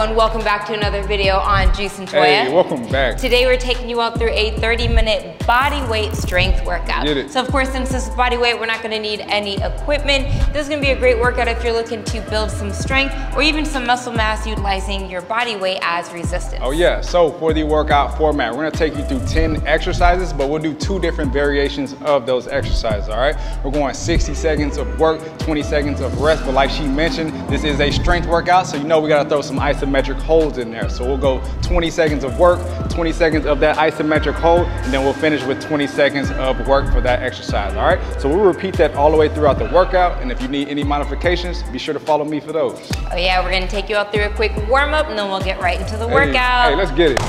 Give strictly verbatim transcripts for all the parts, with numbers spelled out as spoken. everyone, welcome back to another video on Juice and Toya. Hey, welcome back. Today we're taking you all through a thirty minute body weight strength workout. Get it. So of course, since this is body weight, we're not gonna need any equipment. This is gonna be a great workout if you're looking to build some strength or even some muscle mass utilizing your body weight as resistance. Oh yeah, so for the workout format, we're gonna take you through ten exercises, but we'll do two different variations of those exercises, all right? We're going sixty seconds of work, twenty seconds of rest, but like she mentioned, this is a strength workout, so you know we gotta throw some isometric holds in there. So we'll go twenty seconds of work, twenty seconds of that isometric hold, and then we'll finish with twenty seconds of work for that exercise, all right? So we'll repeat that all the way throughout the workout, and if you need any modifications, be sure to follow me for those. Oh yeah, we're gonna take you all through a quick warm up, and then we'll get right into the hey, workout. Hey, let's get it.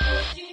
We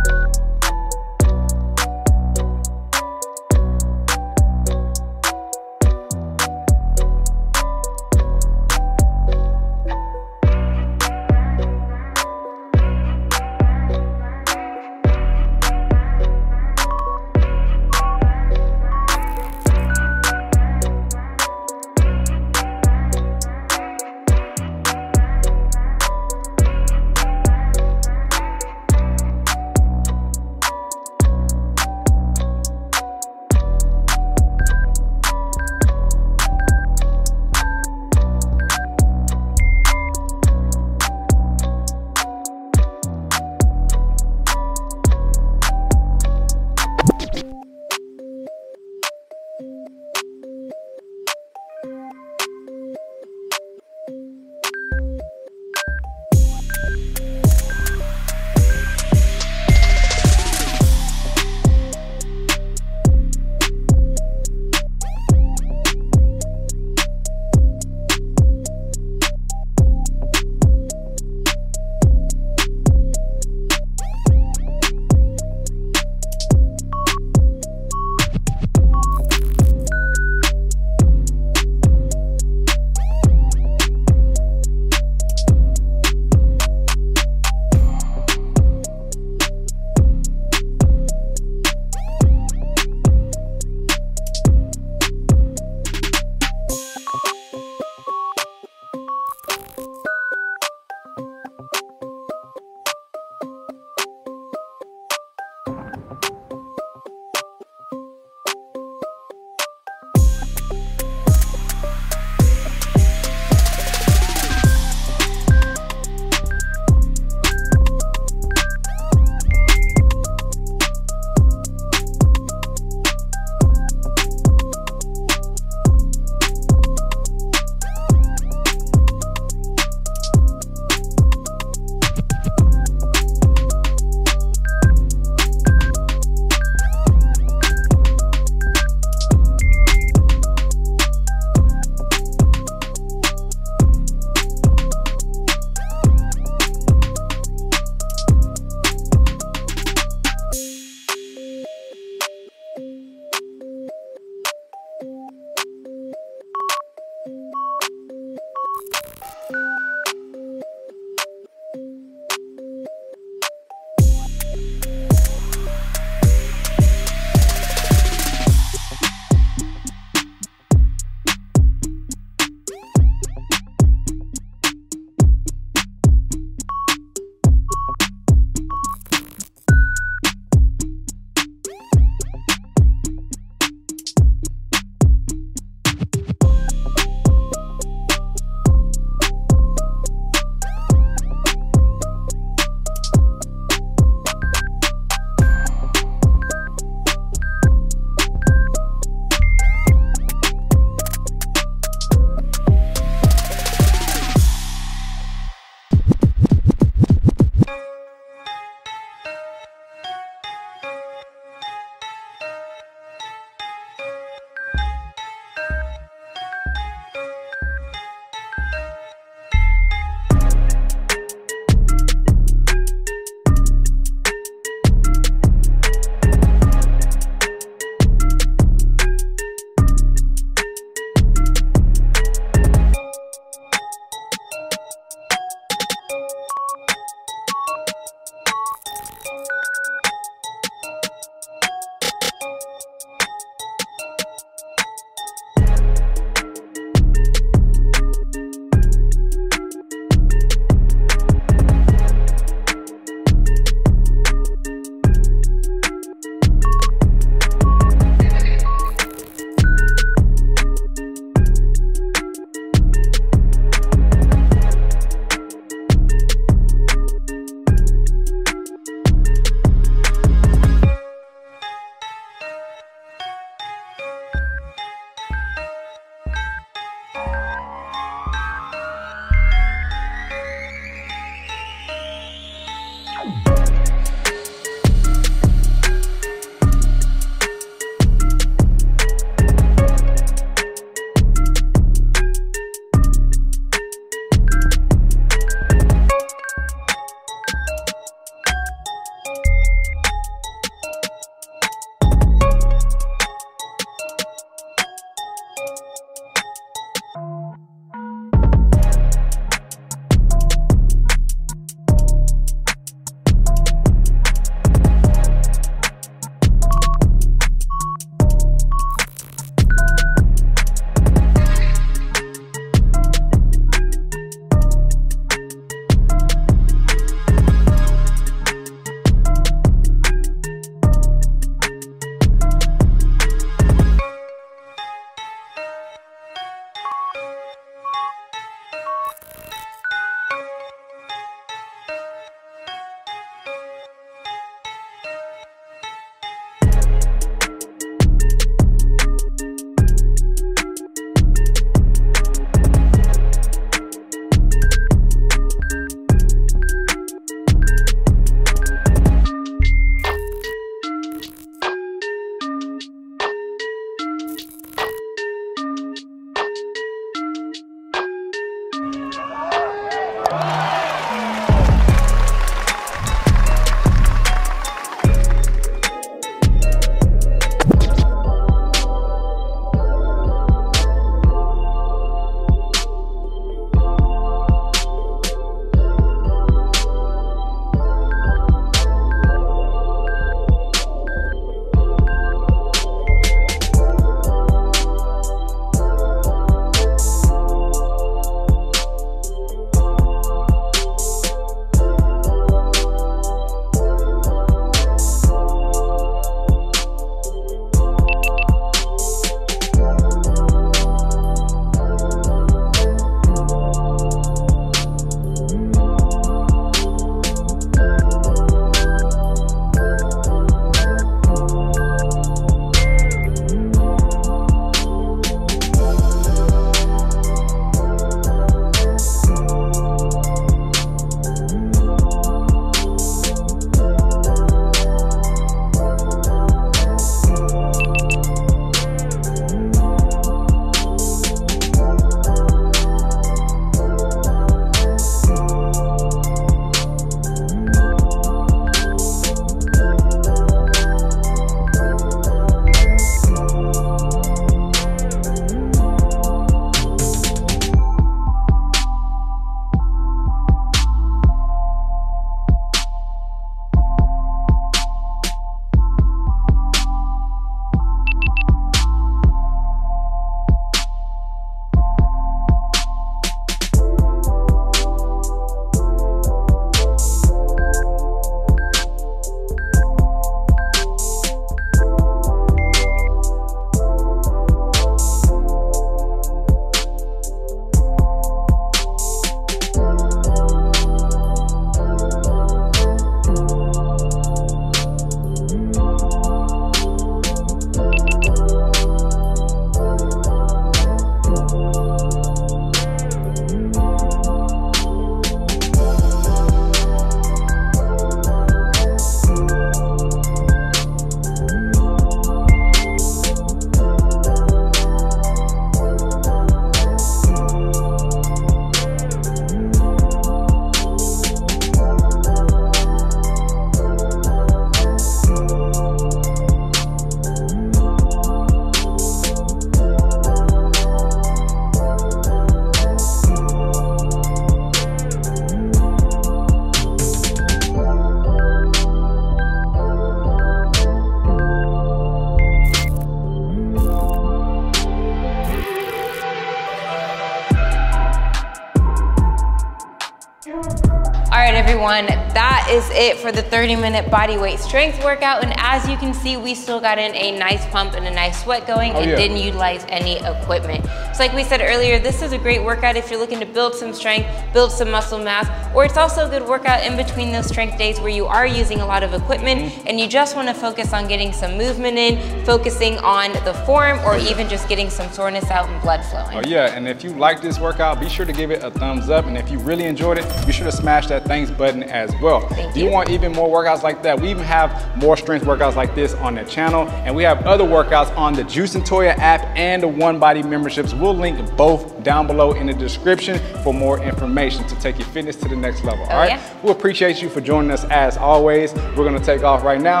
everyone, that is it for the thirty minute body weight strength workout. And as you can see, we still got in a nice pump and a nice sweat going, oh, and yeah. didn't utilize any equipment. So like we said earlier, this is a great workout if you're looking to build some strength, build some muscle mass, or it's also a good workout in between those strength days where you are using a lot of equipment mm-hmm. and you just want to focus on getting some movement in, focusing on the form, or even just getting some soreness out and blood flowing. Oh yeah, and if you like this workout, be sure to give it a thumbs up. And if you really enjoyed it, be sure to smash that thanks button as well. Thank Do you, you want even more workouts like that? We even have more strength workouts like this on the channel, and we have other workouts on the Juice and Toya app and the One Body memberships. We'll link both down below in the description for more information to take your fitness to the next level. Oh, all right, yeah. We appreciate you for joining us as always. We're gonna take off right now.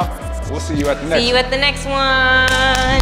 We'll see you at the next. See you at the next one.